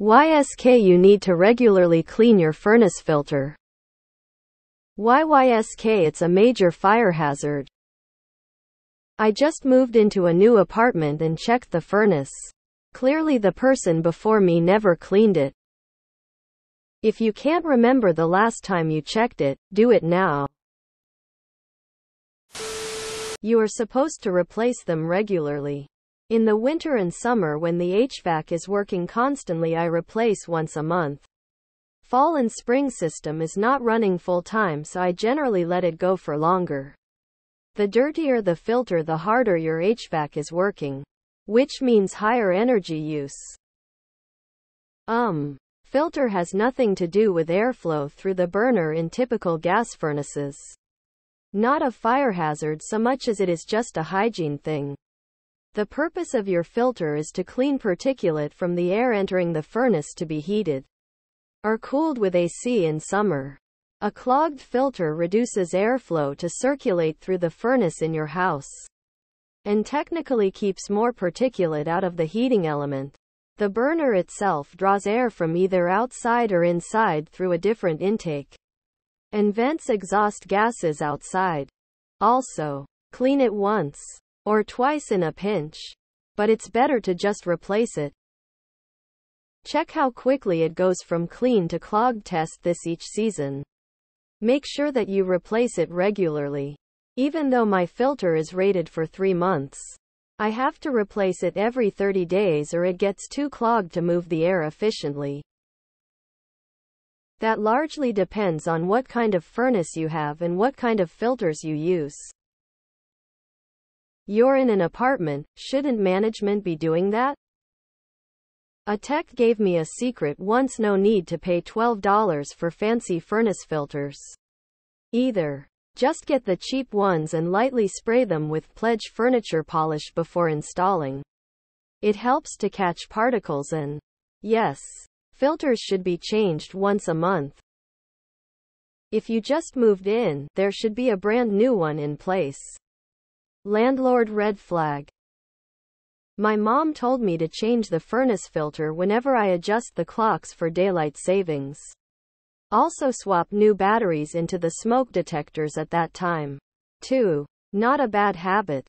YSK You need to regularly clean your furnace filter. Why YSK? It's a major fire hazard. I just moved into a new apartment and checked the furnace. Clearly the person before me never cleaned it. If you can't remember the last time you checked it, do it now. You are supposed to replace them regularly. In the winter and summer when the HVAC is working constantly, I replace once a month. Fall and spring system is not running full time, so I generally let it go for longer. The dirtier the filter, the harder your HVAC is working, which means higher energy use. Filter has nothing to do with airflow through the burner in typical gas furnaces. Not a fire hazard so much as it is just a hygiene thing. The purpose of your filter is to clean particulate from the air entering the furnace to be heated or cooled with AC in summer. A clogged filter reduces airflow to circulate through the furnace in your house and technically keeps more particulate out of the heating element. The burner itself draws air from either outside or inside through a different intake and vents exhaust gases outside. Also, clean it once or twice in a pinch, but it's better to just replace it. Check how quickly it goes from clean to clogged. Test this each season. Make sure that you replace it regularly. Even though my filter is rated for 3 months, I have to replace it every 30 days or it gets too clogged to move the air efficiently. That largely depends on what kind of furnace you have and what kind of filters you use. You're in an apartment, shouldn't management be doing that? A tech gave me a secret once: no need to pay $12 for fancy furnace filters either. Just get the cheap ones and lightly spray them with Pledge furniture polish before installing. It helps to catch particles and, yes, filters should be changed once a month. If you just moved in, there should be a brand new one in place. Landlord red flag. My mom told me to change the furnace filter whenever I adjust the clocks for daylight savings. Also swap new batteries into the smoke detectors at that time. 2. Not a bad habit.